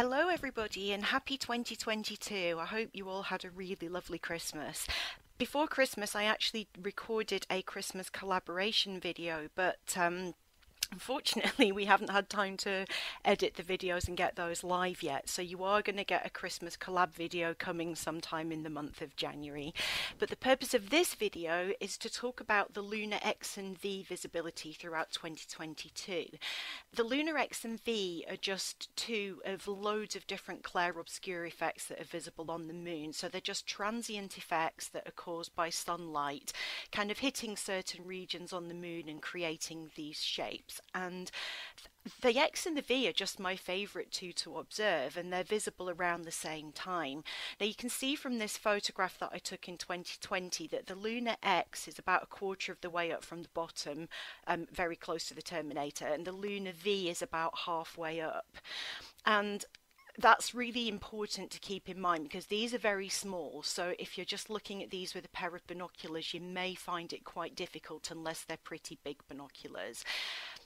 Hello everybody and happy 2022. I hope you all had a really lovely Christmas. Before Christmas I actually recorded a Christmas collaboration video, but unfortunately we haven't had time to edit the videos and get those live yet, so you are going to get a Christmas collab video coming sometime in the month of January. But the purpose of this video is to talk about the Lunar X and V visibility throughout 2022. The Lunar X and V are just two of loads of different clair obscur effects that are visible on the moon, so they're just transient effects that are caused by sunlight kind of hitting certain regions on the moon and creating these shapes. And the X and the V are just my favourite two to observe, and they're visible around the same time. Now you can see from this photograph that I took in 2020 that the Lunar X is about a quarter of the way up from the bottom, very close to the Terminator, and the Lunar V is about halfway up. And that's really important to keep in mind because these are very small, so if you're just looking at these with a pair of binoculars you may find it quite difficult unless they're pretty big binoculars.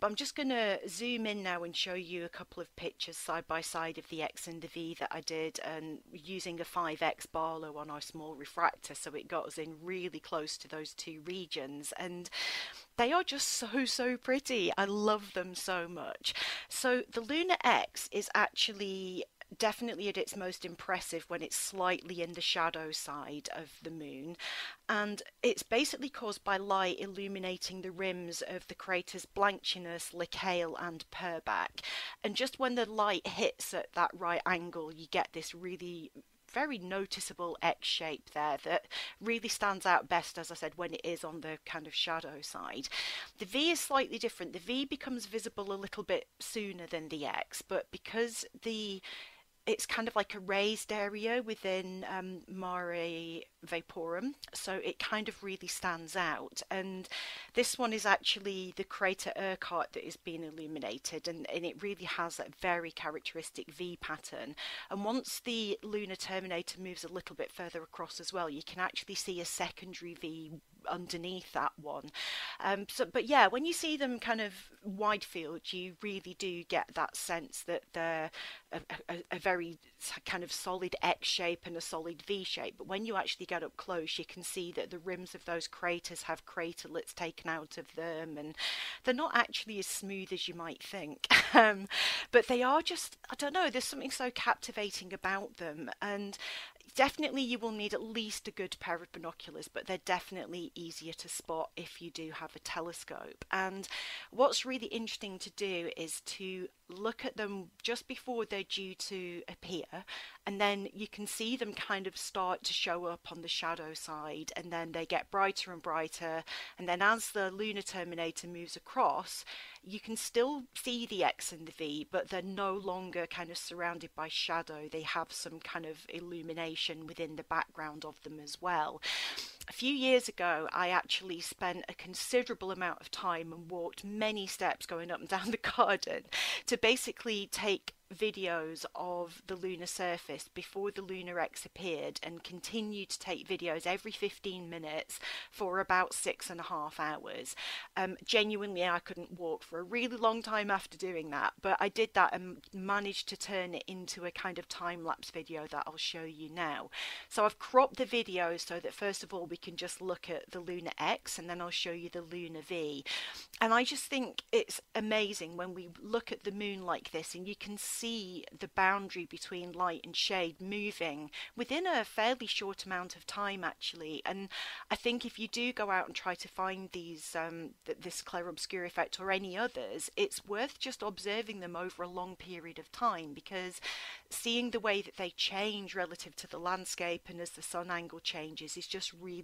But I'm just going to zoom in now and show you a couple of pictures side by side of the X and the V that I did, and using a 5x Barlow on our small refractor, so it got us in really close to those two regions, and they are just so pretty. I love them so much. So the Lunar X is actually definitely at its most impressive when it's slightly in the shadow side of the moon, and it's basically caused by light illuminating the rims of the craters Blanchinus, Lacaille and Purbach, and just when the light hits at that right angle you get this really very noticeable X shape there that really stands out best, as I said, when it is on the kind of shadow side. The V is slightly different. The V becomes visible a little bit sooner than the X, but because it's kind of like a raised area within Mare Vaporum, so it kind of really stands out. And this one is actually the crater Urquhart that is being illuminated, and it really has a very characteristic V pattern. And once the Lunar Terminator moves a little bit further across as well, you can actually see a secondary V underneath that one. But yeah, when you see them kind of wide field you really do get that sense that they're a very kind of solid X shape and a solid V shape, but when you actually get up close you can see that the rims of those craters have craterlets taken out of them, and they're not actually as smooth as you might think. But they are just, I don't know, there's something so captivating about them, and definitely you will need at least a good pair of binoculars, but they're definitely easier to spot if you do have a telescope. And what's really interesting to do is to look at them just before they're due to appear, and then you can see them kind of start to show up on the shadow side, and then they get brighter and brighter, and then as the Lunar Terminator moves across you can still see the X and the V, but they're no longer kind of surrounded by shadow. They have some kind of illumination within the background of them as well. A few years ago I actually spent a considerable amount of time and walked many steps going up and down the garden to basically take videos of the lunar surface before the Lunar X appeared, and continued to take videos every 15 minutes for about 6.5 hours. Genuinely I couldn't walk for a really long time after doing that, but I did that and managed to turn it into a kind of time-lapse video that I'll show you now. So I've cropped the video so that first of all we can just look at the Lunar X, and then I'll show you the Lunar V. And I just think it's amazing when we look at the moon like this and you can see the boundary between light and shade moving within a fairly short amount of time actually. And I think if you do go out and try to find these this clair obscur effect or any others, it's worth just observing them over a long period of time, because seeing the way that they change relative to the landscape and as the sun angle changes is just really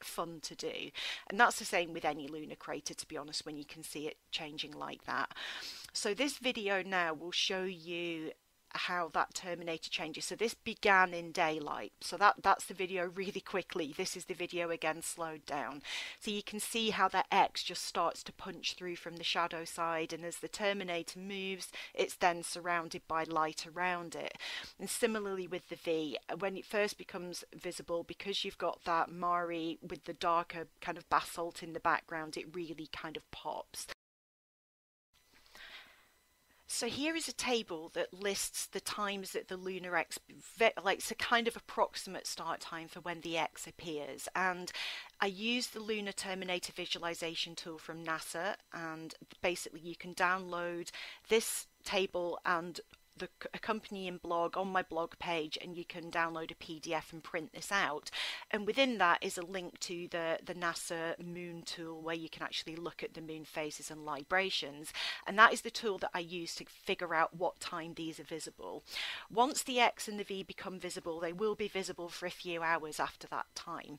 fun to do. And that's the same with any lunar crater, to be honest, when you can see it changing like that. So this video now will show you how that Terminator changes. So this began in daylight, so that's the video really quickly. This is the video again slowed down, so you can see how that X just starts to punch through from the shadow side, and as the Terminator moves it's then surrounded by light around it. And similarly with the V, when it first becomes visible, because you've got that Mare with the darker kind of basalt in the background, it really kind of pops. So here is a table that lists the times that the Lunar X, like it's a kind of approximate start time for when the X appears. And I used the Lunar Terminator visualization tool from NASA, and basically you can download this table and the accompanying blog on my blog page, and you can download a PDF and print this out, and within that is a link to the NASA moon tool where you can actually look at the moon phases and librations, and that is the tool that I use to figure out what time these are visible. Once the X and the V become visible, they will be visible for a few hours after that time.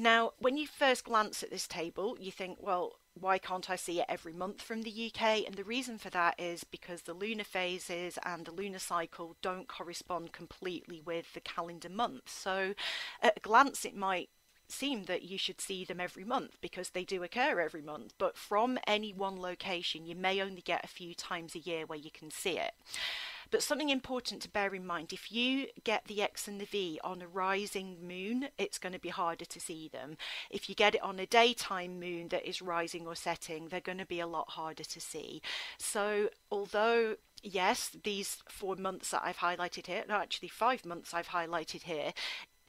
Now, when you first glance at this table, you think, well, why can't I see it every month from the UK? And the reason for that is because the lunar phases and the lunar cycle don't correspond completely with the calendar month. So at a glance, it might seem that you should see them every month because they do occur every month. But from any one location, you may only get a few times a year where you can see it. But something important to bear in mind, if you get the X and the V on a rising moon, it's going to be harder to see them. If you get it on a daytime moon that is rising or setting, they're going to be a lot harder to see. So although, yes, these 4 months that I've highlighted here, no, actually 5 months I've highlighted here,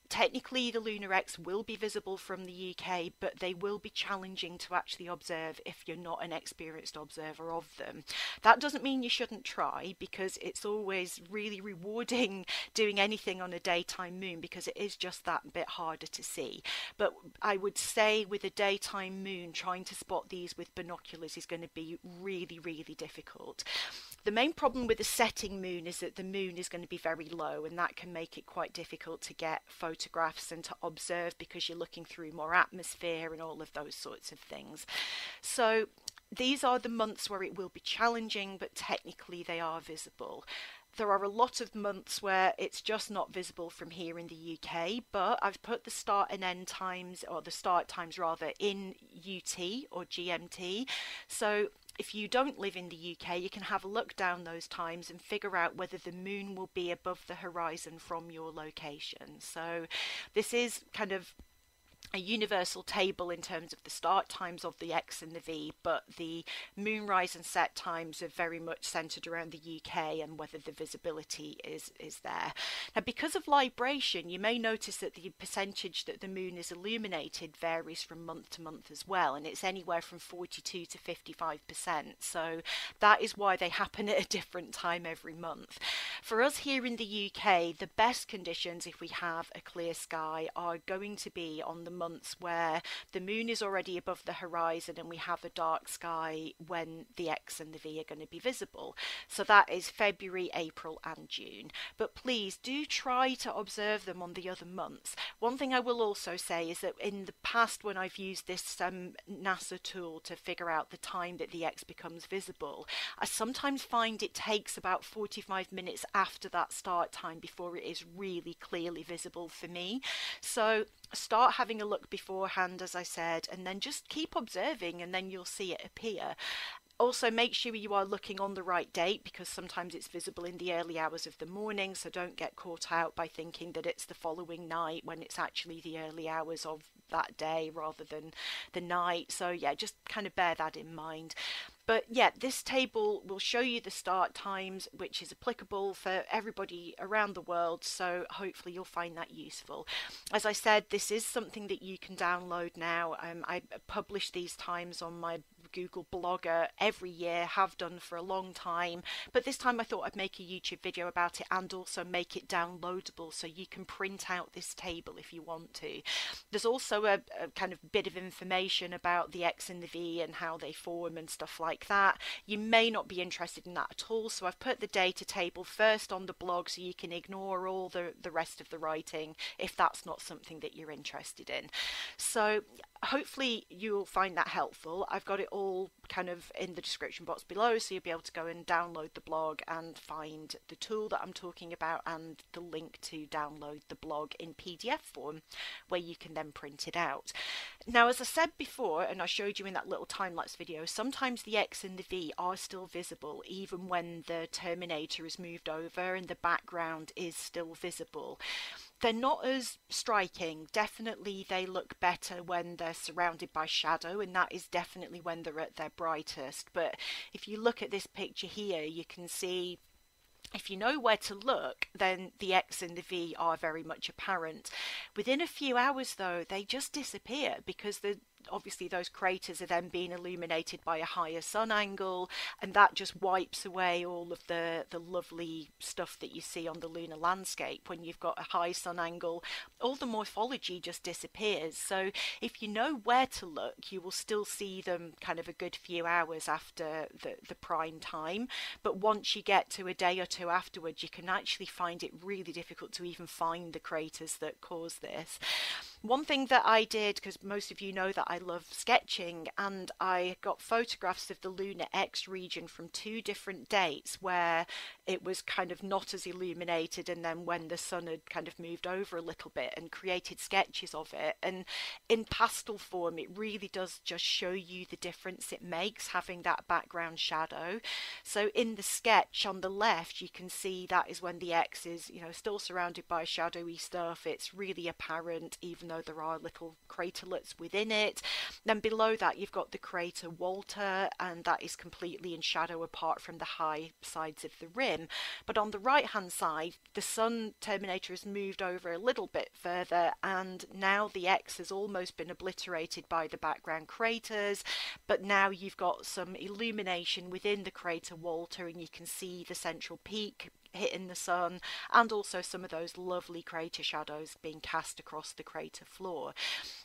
technically the Lunar X will be visible from the UK, but they will be challenging to actually observe if you're not an experienced observer of them. That doesn't mean you shouldn't try, because it's always really rewarding doing anything on a daytime moon because it is just that bit harder to see. But I would say with a daytime moon, trying to spot these with binoculars is going to be really, really difficult. The main problem with a setting moon is that the moon is going to be very low, and that can make it quite difficult to get photographs and to observe because you're looking through more atmosphere and all of those sorts of things. So these are the months where it will be challenging, but technically they are visible. There are a lot of months where it's just not visible from here in the UK, but I've put the start and end times, or the start times rather, in UT or GMT. So if you don't live in the UK, you can have a look down those times and figure out whether the moon will be above the horizon from your location. So this is kind of a universal table in terms of the start times of the X and the V, but the moon rise and set times are very much centered around the UK and whether the visibility is there. Now, because of libration, you may notice that the percentage that the moon is illuminated varies from month to month as well, and it's anywhere from 42 to 55%. So that is why they happen at a different time every month. For us here in the UK, the best conditions, if we have a clear sky, are going to be on the months where the moon is already above the horizon and we have a dark sky when the X and the V are going to be visible. So that is February, April and June. But please do try to observe them on the other months. One thing I will also say is that in the past, when I've used this NASA tool to figure out the time that the X becomes visible, I sometimes find it takes about 45 minutes after that start time before it is really clearly visible for me. So start having a look beforehand, as I said, and then just keep observing and then you'll see it appear. Also, make sure you are looking on the right date, because sometimes it's visible in the early hours of the morning, so don't get caught out by thinking that it's the following night when it's actually the early hours of that day rather than the night. So yeah, just kind of bear that in mind. But yeah, this table will show you the start times, which is applicable for everybody around the world. So hopefully you'll find that useful. As I said, this is something that you can download now. I publish these times on my Google Blogger every year, have done for a long time. But this time I thought I'd make a YouTube video about it and also make it downloadable so you can print out this table if you want to. There's also a kind of bit of information about the X and the V and how they form and stuff like that. You may not be interested in that at all, so I've put the data table first on the blog so you can ignore all the rest of the writing if that's not something that you're interested in. So hopefully you'll find that helpful. I've got it all kind of in the description box below, so you'll be able to go and download the blog and find the tool that I'm talking about and the link to download the blog in PDF form where you can then print it out. Now, as I said before, and I showed you in that little time-lapse video, sometimes the X and the V are still visible even when the Terminator is moved over and the background is still visible. They're not as striking. Definitely they look better when they're surrounded by shadow, and that is definitely when they're at their brightest. But if you look at this picture here, you can see, if you know where to look, then the X and the V are very much apparent. Within a few hours, though, they just disappear, because obviously those craters are then being illuminated by a higher sun angle, and that just wipes away all of the lovely stuff that you see on the lunar landscape. When you've got a high sun angle, all the morphology just disappears. So if you know where to look, you will still see them kind of a good few hours after the prime time. But once you get to a day or two afterwards, you can actually find it really difficult to even find the craters that cause this. One thing that I did, because most of you know that I love sketching, and I got photographs of the Lunar X region from 2 different dates where it was kind of not as illuminated, and then when the sun had kind of moved over a little bit, and created sketches of it. And in pastel form, it really does just show you the difference it makes having that background shadow. So in the sketch on the left, you can see that is when the X is, you know, still surrounded by shadowy stuff. It's really apparent, even though there are little craterlets within it. Then below that you've got the crater Walter, and that is completely in shadow apart from the high sides of the rim. But on the right hand side, the Sun Terminator has moved over a little bit further, and now the X has almost been obliterated by the background craters, but now you've got some illumination within the crater Walter, and you can see the central peak hitting the sun, and also some of those lovely crater shadows being cast across the crater floor.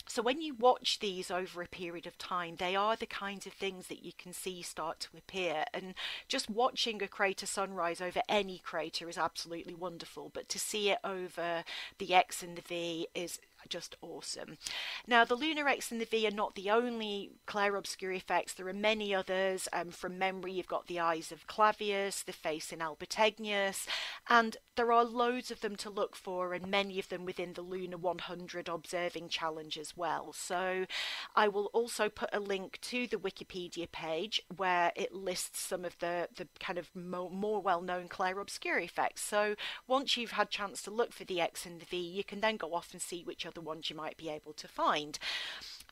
So when you watch these over a period of time, they are the kinds of things that you can see start to appear. And just watching a crater sunrise over any crater is absolutely wonderful, but to see it over the X and the V is just awesome. Now, the Lunar X and the V are not the only clair obscur effects. There are many others. From memory, you've got the eyes of Clavius, the face in Albategnius, and there are loads of them to look for, and many of them within the Lunar 100 observing challenge as well. So I will also put a link to the Wikipedia page where it lists some of the kind of more well-known clair obscur effects. So once you've had a chance to look for the X and the V, you can then go off and see which other the ones you might be able to find.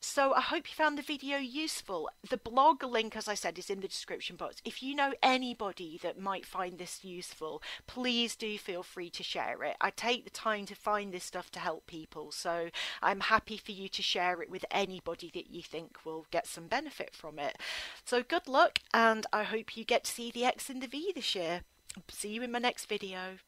So I hope you found the video useful. The blog link, as I said, is in the description box. If you know anybody that might find this useful, please do feel free to share it. I take the time to find this stuff to help people, so I'm happy for you to share it with anybody that you think will get some benefit from it. So good luck, and I hope you get to see the X and the V this year. See you in my next video.